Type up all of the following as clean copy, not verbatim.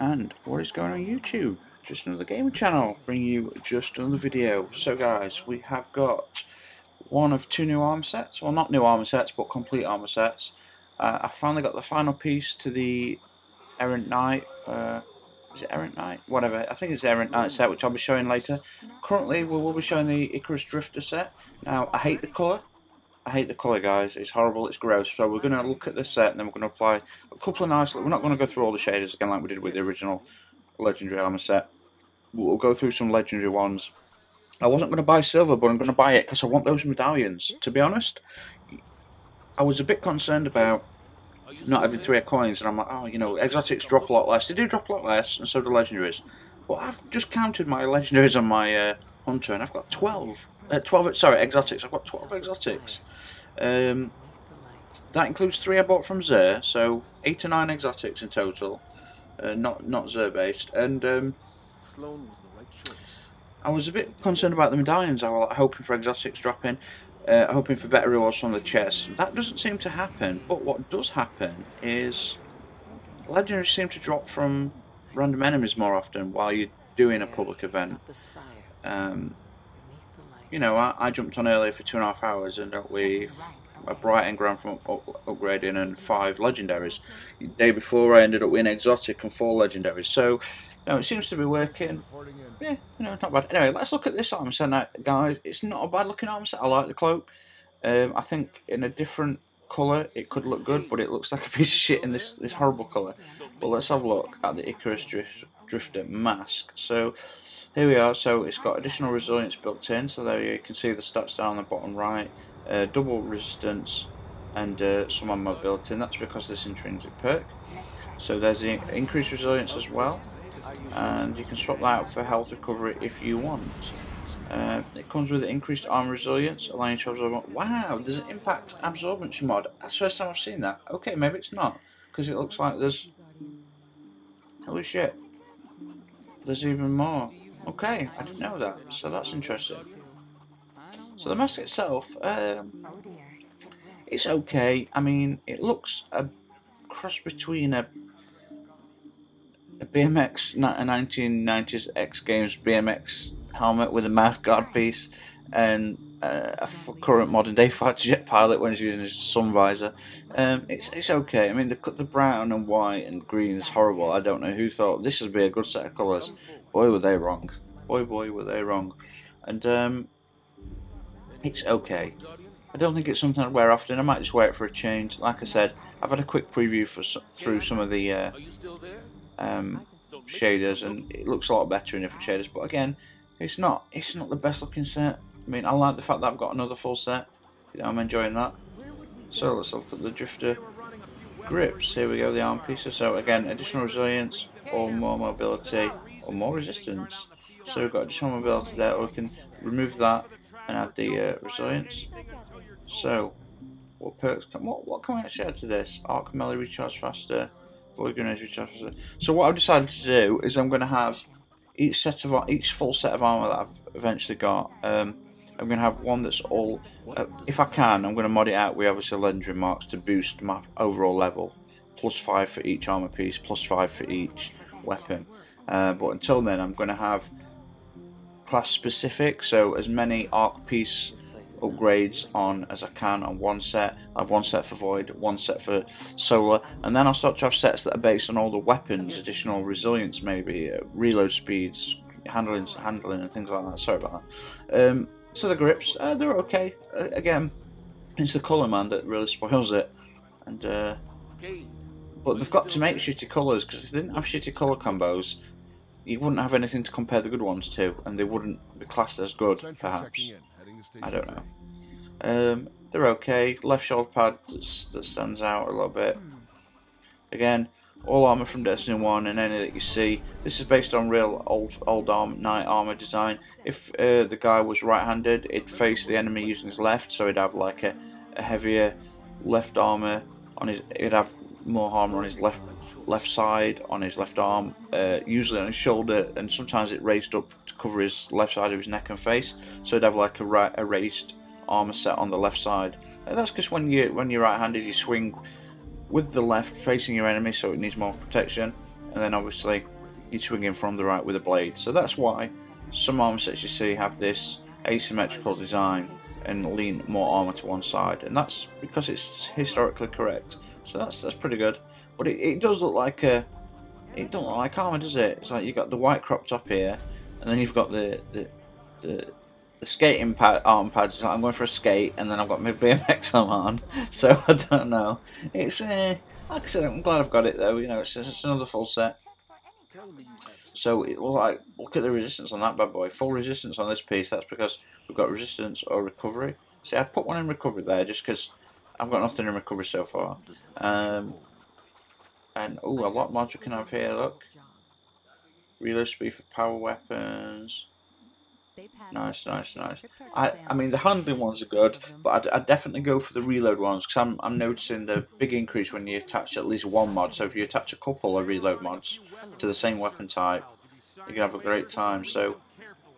and what is going on YouTube? Just Another Gamer Channel, bringing you just another video. So guys, we have got one of two new armor sets, well not new armor sets but complete armor sets. I finally got the final piece to the Errant Knight, is it Errant Knight? Whatever, I think it's the Errant Knight set, which I'll be showing later. Currently we will be showing the Icarus Drifter set. Now I hate the colour. I hate the colour, guys. It's horrible, it's gross. So we're going to look at this set and then we're going to apply a couple of nice... We're not going to go through all the shaders again like we did with the original Legendary Armour set. We'll go through some Legendary ones. I wasn't going to buy silver, but I'm going to buy it because I want those medallions. To be honest, I was a bit concerned about not having 3 coins, and I'm like, oh, you know, exotics drop a lot less. They do drop a lot less, and so do legendaries. But I've just counted my legendaries on my hunter, and I've got 12 exotics. I've got 12 exotics. That includes 3 I bought from Xur, so 8 or 9 exotics in total. Not Xur based, and Sloan was the right choice. I was a bit concerned about the medallions. I was like, hoping for exotics dropping, hoping for better rewards from the chests. That doesn't seem to happen. But what does happen is legendaries seem to drop from random enemies more often while you're doing a public event. You know, I jumped on earlier for 2.5 hours and dealt with a bright engram from upgrading and 5 legendaries. The day before I ended up with an exotic and 4 legendaries. So, no, it seems to be working. Yeah, you know, not bad. Anyway, let's look at this armor set now, guys. It's not a bad looking armor set. I like the cloak. I think in a different colour it could look good, but it looks like a piece of shit in this horrible colour. But let's have a look at the Icarus Drifter mask. So, here we are. So it's got additional resilience built in, so there you can see the stats down the bottom right, double resistance and some ammo built in. That's because of this intrinsic perk. So there's the increased resilience as well, and you can swap that out for health recovery if you want. It comes with increased armor resilience, allowing you to absorb... Wow, there's an impact absorbency mod. That's the first time I've seen that. Okay, maybe it's not, because it looks like there's... Holy shit. There's even more. Okay, I didn't know that, so that's interesting. So the mask itself, it's okay. I mean, it looks a cross between a BMX 1990s X Games BMX helmet with a mouthguard piece and a current modern day fighter jet pilot when he's using his sun visor. It's okay. I mean, the brown and white and green is horrible. I don't know who thought this would be a good set of colours. Boy, were they wrong. Boy, were they wrong. And it's okay. I don't think it's something I'd wear often. I might just wear it for a change. Like I said, I've had a quick preview through some of the shaders, and it looks a lot better in different shaders. But again, it's not the best looking set. I mean, I like the fact that I've got another full set. You know, I'm enjoying that. So let's look at the Drifter grips. Here we go, the arm pieces. So again, additional resilience or more mobility or more resistance. So we've got additional mobility there, or we can remove that and add the resilience. So what perks can what can we actually add to this? Arc melee recharge faster, void grenades recharge faster. So what I've decided to do is I'm going to have each full set of armor that I've eventually got. I'm going to have one that's all, if I can, I'm going to mod it out with obviously legendary marks to boost my overall level. +5 for each armor piece, +5 for each weapon. But until then, I'm going to have class specific, so as many arc piece upgrades on as I can on one set. I have one set for void, one set for solar, and then I'll start to have sets that are based on all the weapons, additional resilience maybe, reload speeds, handling and things like that. Sorry about that. So the grips, they're okay. Again, it's the colour, man, that really spoils it. And but they've got to make shitty colours, because if they didn't have shitty colour combos, you wouldn't have anything to compare the good ones to, and they wouldn't be classed as good, perhaps. I don't know. They're okay. Left shoulder pad that stands out a little bit. Again, all armour from Destiny 1 and any that you see. This is based on real old knight armour design. If the guy was right-handed, he'd face the enemy using his left, so he'd have like a heavier left armour on his... He'd have more armour on his left side, on his left arm, usually on his shoulder, and sometimes it raised up to cover his left side of his neck and face. So it'd have like a raised armour set on the left side. And that's because when you're right-handed, you swing with the left facing your enemy, so it needs more protection. and then obviously you're swinging from the right with a blade. So that's why some armor sets you see have this asymmetrical design and lean more armor to one side, and that's because it's historically correct. So that's pretty good, but it does look like a, it don't look like armor, does it? It's like you've got the white crop top here, and then you've got the skating pad, arm pads. It's like I'm going for a skate, and then I've got my BMX arm on. So I don't know. It's like I said, I'm glad I've got it though. You know, it's another full set. So it will, like, look at the resistance on that bad boy. Full resistance on this piece. That's because we've got resistance or recovery. See, I put one in recovery there just because I've got nothing in recovery so far. And oh, a lot more we can have here. Look, reload speed for power weapons. Nice, nice, nice. I mean, the handling ones are good, but I'd definitely go for the reload ones because I'm noticing the big increase when you attach at least one mod. So if you attach a couple of reload mods to the same weapon type, you can have a great time. So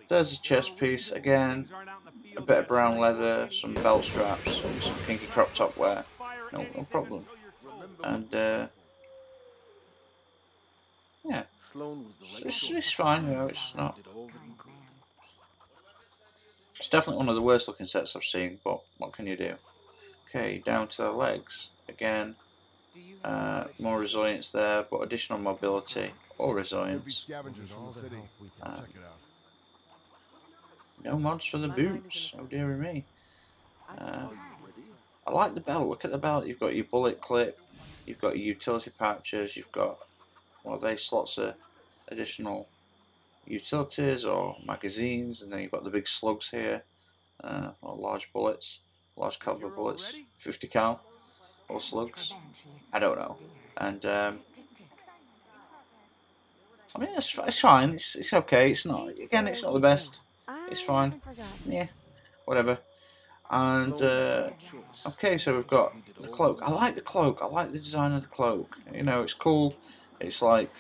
there's a chest piece again, a bit of brown leather, some belt straps, some kinky crop top wear, no problem. And yeah, it's fine. You know, it's not. It's definitely one of the worst looking sets I've seen, but what can you do? Okay, down to the legs. Again, more resilience there, but additional mobility or resilience. No mods for the boots, oh dear me. I like the belt, look at the belt. You've got your bullet clip, you've got your utility pouches, you've got, well, they slots are additional utilities or magazines, and then you've got the big slugs here, or large bullets, large caliber bullets, 50 cal or slugs, I don't know. And I mean, it's fine, it's okay, it's not, again, it's not the best, it's fine, yeah, whatever. And okay, so we've got the cloak. I like the cloak, I like the design of the cloak, you know, it's cool. It's like,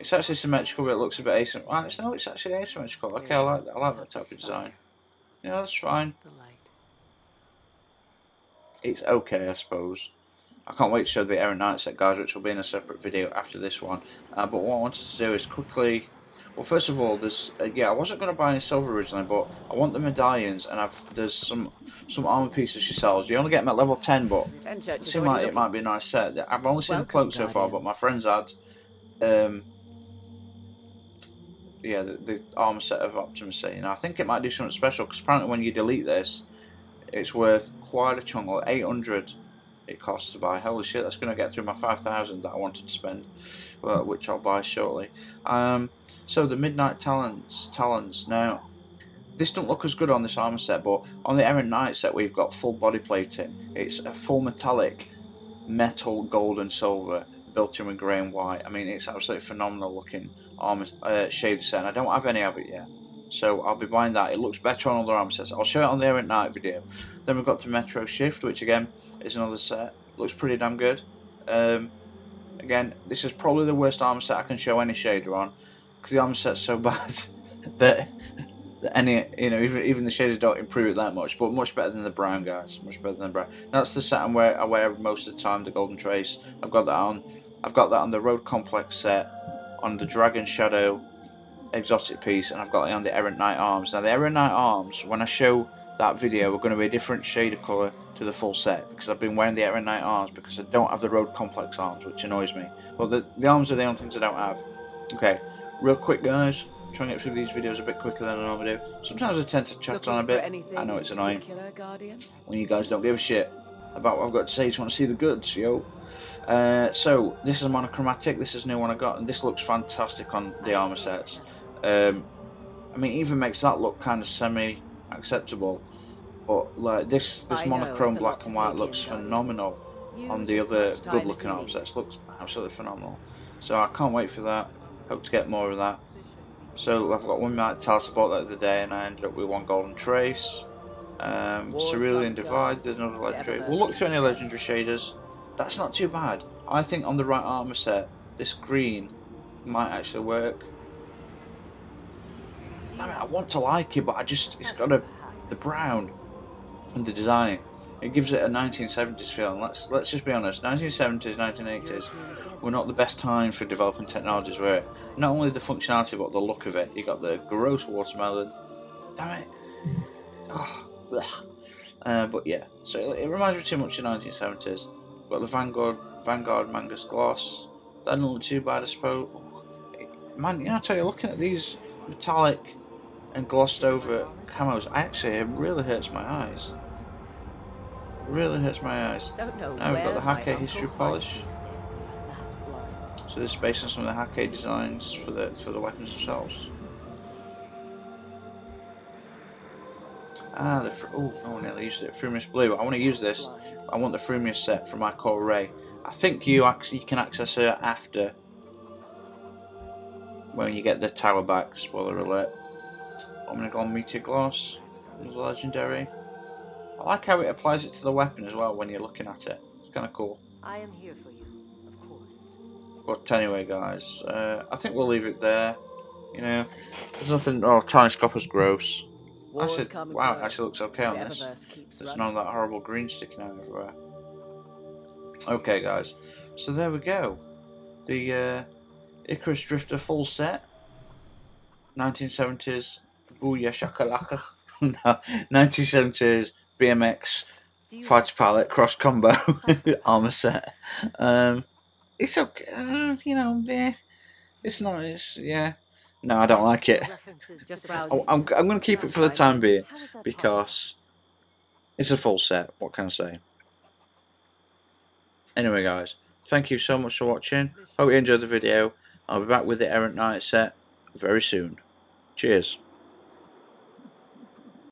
it's actually symmetrical, but it looks a bit asymmetrical. No, it's actually asymmetrical. Okay, I like that type of design. Yeah, that's fine. It's okay, I suppose. I can't wait to show the Errant Knight set, guys, which will be in a separate video after this one. But what I wanted to do is quickly... Well, first of all, there's... yeah, I wasn't going to buy any silver originally, but I want the medallions, and there's some armor pieces she sells. You only get them at level 10, but it seemed like it might be a nice set. I've only seen the cloak so far, but my friends had... yeah, the armor set of Optimus set. You know, I think it might do something special because apparently when you delete this, it's worth quite a chunk, like 800 it costs to buy. Holy shit, that's going to get through my 5,000 that I wanted to spend, which I'll buy shortly. So the Midnight Talons. Now, this don't look as good on this armor set, but on the Errant Knight set, we've got full body plating. It's a full metallic, metal, gold and silver, built in with grey and white. I mean, it's absolutely phenomenal looking armor shade set, and I don't have any of it yet, so I'll be buying that. It looks better on other armor sets. I'll show it on the Errant Knight video. Then we've got the Metro Shift, which again is another set. Looks pretty damn good. Again, this is probably the worst armor set I can show any shader on because the armor set's so bad that any, you know, even the shaders don't improve it that much, but much better than the brown, guys. Much better than the brown. That's the set I wear most of the time. The Golden Trace. I've got that on. I've got that on the Road Complex set, on the Dragon Shadow exotic piece, and I've got it on the Errant Knight arms. Now the Errant Knight arms, when I show that video, we're going to be a different shade of colour to the full set, because I've been wearing the Errant Knight arms because I don't have the Road Complex arms, which annoys me. But the arms are the only things I don't have. Okay, real quick guys, trying to get through these videos a bit quicker than I normally do. Sometimes I tend to chat on a bit, I know it's annoying, when you guys don't give a shit about what I've got to say. You just want to see the goods, yo. So this is monochromatic, this is a new one I got, and this looks fantastic on the armor sets. I mean, it even makes that look kind of semi acceptable, but like this monochrome black and white looks phenomenal on the other good looking armor sets. Looks absolutely phenomenal, so I can't wait for that. Hope to get more of that. So I've got one Midnight Talons, I bought that the other day, and I ended up with one Golden Trace. Cerulean Divide, there's another legendary. We'll look through any legendary shaders. That's not too bad. I think on the right armor set, this green might actually work. I mean, I want to like it, but I just, it's got the brown and the design It gives it a 1970s feel, and let's just be honest, 1970s, 1980s were not the best time for developing technologies, were it? Not only the functionality, but the look of it. You got the gross watermelon, damn it, oh, but yeah, so it reminds me too much of 1970s. Got the Vanguard Mangus Gloss, that doesn't look too bad, I suppose. Man, you know, I tell you, looking at these metallic and glossed over camos, actually, it really hurts my eyes. Really hurts my eyes. Now we've got the Hakke History Polish. So this is based on some of the Hakke designs for the weapons themselves. Ah, the oh, nearly used it. Frumius Blue. I want to use this. I want the Frumius set for my core array. I think you can access her after when you get the tower back. Spoiler alert. I'm gonna go on Meteor Gloss. It's legendary. I like how it applies it to the weapon as well when you're looking at it. It's kind of cool. I am here for you, of course. But anyway, guys, I think we'll leave it there. You know, there's nothing. Oh, tarnished copper's gross. Actually, wow, it actually looks okay on this. There's none of that horrible green sticking out everywhere. Okay, guys. So there we go. The Icarus Drifter full set. 1970s. Booyah shakalaka. No, 1970s. BMX, fighter palette, cross combo, armor set. It's okay, you know. Yeah, it's not. It's yeah. No, I don't like it. I'm going to keep it for the time being because it's a full set. What can I say? Anyway, guys, thank you so much for watching. Hope you enjoyed the video. I'll be back with the Errant Knight set very soon. Cheers.